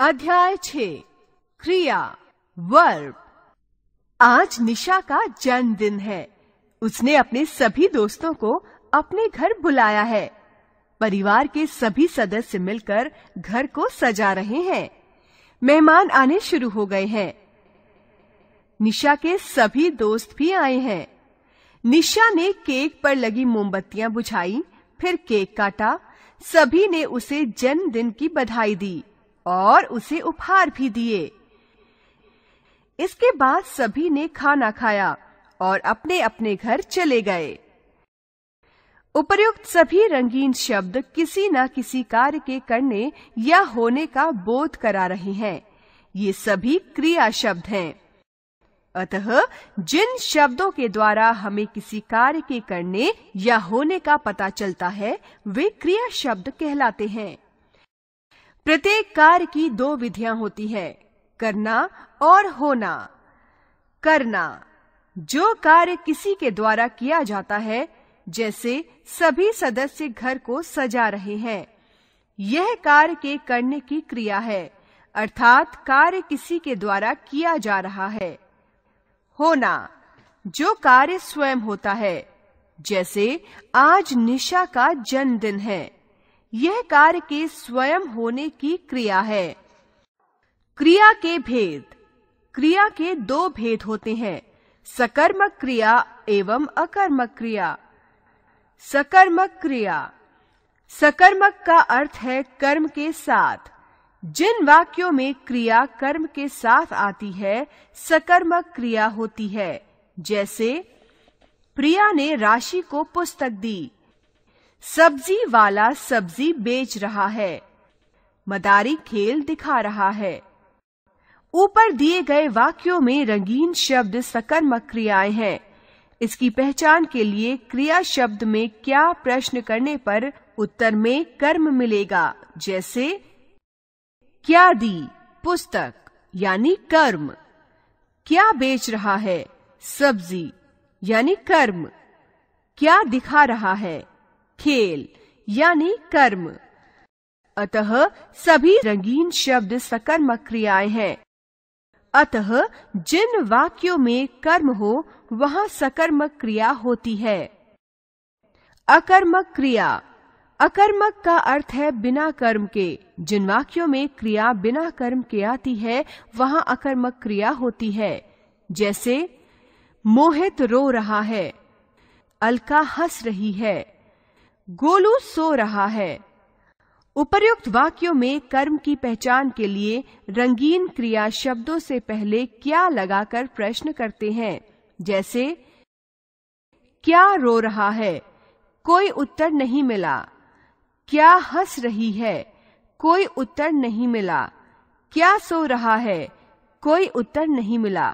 अध्याय 6 क्रिया वर्ब। आज निशा का जन्मदिन है। उसने अपने सभी दोस्तों को अपने घर बुलाया है। परिवार के सभी सदस्य मिलकर घर को सजा रहे हैं। मेहमान आने शुरू हो गए हैं। निशा के सभी दोस्त भी आए हैं। निशा ने केक पर लगी मोमबत्तियां बुझाई, फिर केक काटा। सभी ने उसे जन्मदिन की बधाई दी और उसे उपहार भी दिए। इसके बाद सभी ने खाना खाया और अपने अपने घर चले गए। उपर्युक्त सभी रंगीन शब्द किसी न किसी कार्य के करने या होने का बोध करा रहे हैं। ये सभी क्रिया शब्द हैं। अतः जिन शब्दों के द्वारा हमें किसी कार्य के करने या होने का पता चलता है, वे क्रिया शब्द कहलाते हैं। प्रत्येक कार्य की दो विधियां होती है, करना और होना। करना जो कार्य किसी के द्वारा किया जाता है, जैसे सभी सदस्य घर को सजा रहे हैं, यह कार्य के करने की क्रिया है, अर्थात कार्य किसी के द्वारा किया जा रहा है। होना जो कार्य स्वयं होता है, जैसे आज निशा का जन्मदिन है, यह कार्य के स्वयं होने की क्रिया है। क्रिया के भेद। क्रिया के दो भेद होते हैं, सकर्मक क्रिया एवं अकर्मक क्रिया। सकर्मक क्रिया। सकर्मक का अर्थ है कर्म के साथ। जिन वाक्यों में क्रिया कर्म के साथ आती है, सकर्मक क्रिया होती है, जैसे प्रिया ने राशि को पुस्तक दी, सब्जी वाला सब्जी बेच रहा है, मदारी खेल दिखा रहा है। ऊपर दिए गए वाक्यों में रंगीन शब्द सकर्मक क्रियाएं हैं। इसकी पहचान के लिए क्रिया शब्द में क्या प्रश्न करने पर उत्तर में कर्म मिलेगा, जैसे क्या दी पुस्तक यानी कर्म, क्या बेच रहा है सब्जी यानी कर्म, क्या दिखा रहा है खेल यानी कर्म। अतः सभी रंगीन शब्द सकर्मक क्रियाएं हैं। अतः जिन वाक्यों में कर्म हो, वहां सकर्मक क्रिया होती है। अकर्मक क्रिया। अकर्मक का अर्थ है बिना कर्म के। जिन वाक्यों में क्रिया बिना कर्म के आती है, वहां अकर्मक क्रिया होती है, जैसे मोहित रो रहा है, अलका हंस रही है, गोलू सो रहा है। उपर्युक्त वाक्यों में कर्म की पहचान के लिए रंगीन क्रिया शब्दों से पहले क्या लगाकर प्रश्न करते हैं, जैसे क्या रो रहा है, कोई उत्तर नहीं मिला, क्या हंस रही है, कोई उत्तर नहीं मिला, क्या सो रहा है, कोई उत्तर नहीं मिला।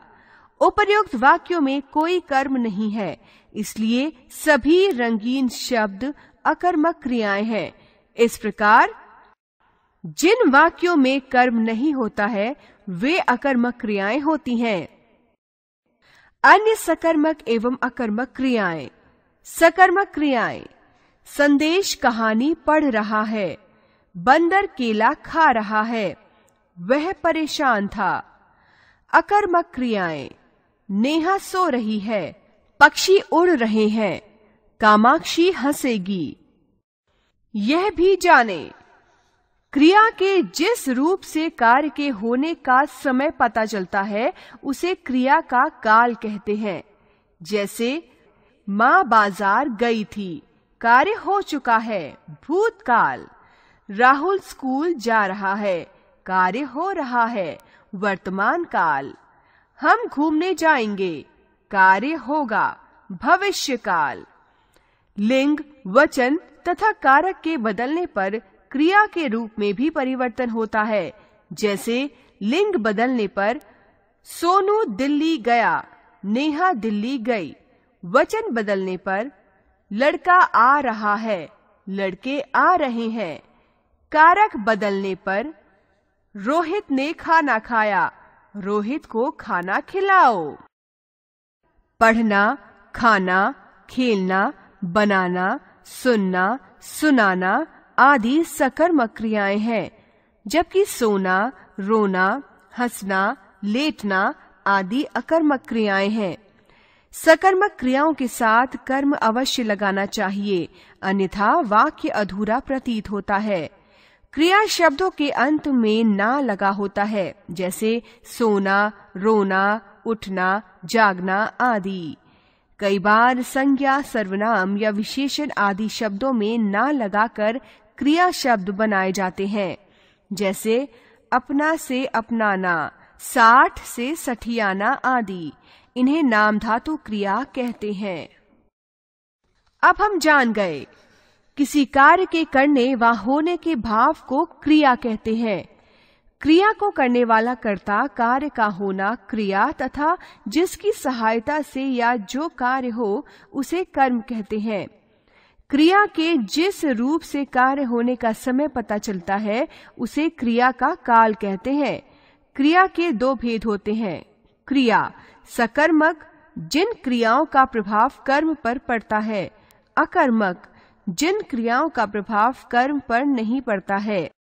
उपर्युक्त वाक्यों में कोई कर्म नहीं है, इसलिए सभी रंगीन शब्द अकर्मक क्रियाएं हैं। इस प्रकार जिन वाक्यों में कर्म नहीं होता है, वे अकर्मक क्रियाएं होती हैं। अन्य सकर्मक एवं अकर्मक क्रियाएं। सकर्मक क्रियाएं संदेश कहानी पढ़ रहा है, बंदर केला खा रहा है, वह परेशान था। अकर्मक क्रियाएं नेहा सो रही है, पक्षी उड़ रहे हैं, कामाक्षी हंसेगी। यह भी जाने क्रिया के जिस रूप से कार्य के होने का समय पता चलता है, उसे क्रिया का काल कहते हैं, जैसे माँ बाजार गई थी, कार्य हो चुका है, भूतकाल। राहुल स्कूल जा रहा है, कार्य हो रहा है, वर्तमान काल। हम घूमने जाएंगे, कार्य होगा, भविष्य काल। लिंग, वचन तथा कारक के बदलने पर क्रिया के रूप में भी परिवर्तन होता है, जैसे लिंग बदलने पर सोनू दिल्ली गया, नेहा दिल्ली गई। वचन बदलने पर लड़का आ रहा है, लड़के आ रहे हैं। कारक बदलने पर रोहित ने खाना खाया, रोहित को खाना खिलाओ। पढ़ना, खाना, खेलना, बनाना, सुनना, सुनाना आदि सकर्मक क्रियाएं हैं, जबकि सोना, रोना, हंसना, लेटना आदि अकर्मक क्रियाएं हैं। सकर्मक क्रियाओं के साथ कर्म अवश्य लगाना चाहिए, अन्यथा वाक्य अधूरा प्रतीत होता है। क्रिया शब्दों के अंत में ना लगा होता है, जैसे सोना, रोना, उठना, जागना आदि। कई बार संज्ञा, सर्वनाम या विशेषण आदि शब्दों में ना लगाकर क्रिया शब्द बनाए जाते हैं, जैसे अपना से अपनाना, साठ से सठियाना आदि। इन्हें नाम धातु क्रिया कहते हैं। अब हम जान गए किसी कार्य के करने व होने के भाव को क्रिया कहते हैं। क्रिया को करने वाला कर्ता, कार्य का होना क्रिया तथा जिसकी सहायता से या जो कार्य हो उसे कर्म कहते हैं। क्रिया के जिस रूप से कार्य होने का समय पता चलता है उसे क्रिया का काल कहते हैं। क्रिया के दो भेद होते हैं। क्रिया सकर्मक, जिन क्रियाओं का प्रभाव कर्म पर पड़ता है। अकर्मक, जिन क्रियाओं का प्रभाव कर्म पर नहीं पड़ता है।